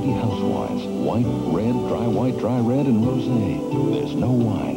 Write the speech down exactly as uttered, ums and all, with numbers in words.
quality house wines. White, red, dry white, dry red, and rosé. There's no wine